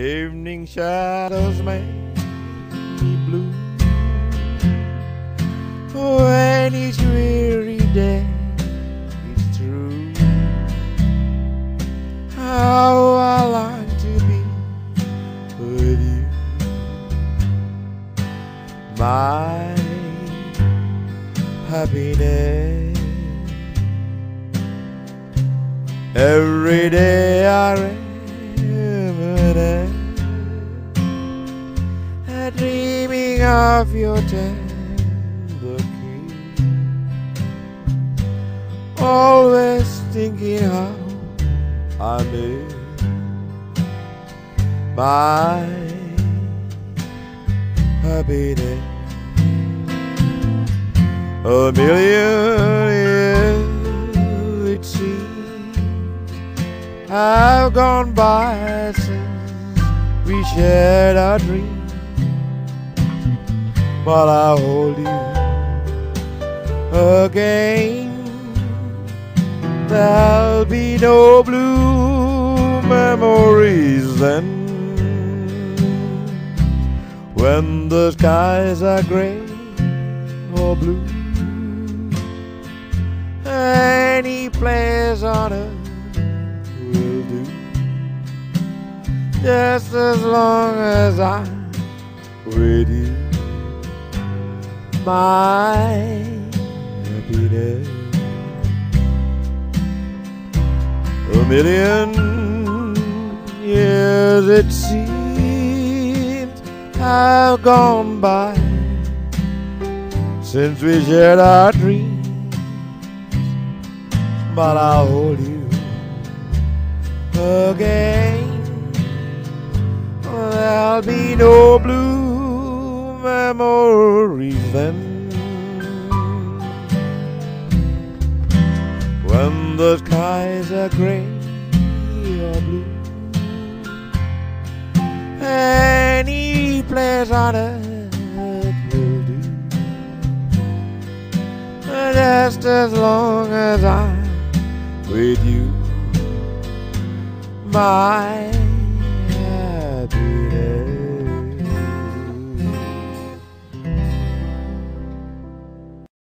Evening shadows make me blue. When each weary day is through, how I long to be with you, my happiness. Every day I reminisce, dreaming of your tender kiss, always thinking how I miss my happiness. A million years it seems I've gone by since we shared our dream, but I'll hold you again. There'll be no blue memories then, when the skies are gray or blue. Any place on earth, just as long as I'm with you, my happiness. A million years it seems have gone by since we shared our dreams, but I'll hold you again. There'll be no blue memories then, when the skies are gray or blue. Any place on earth will do, just as long as I'm with you, my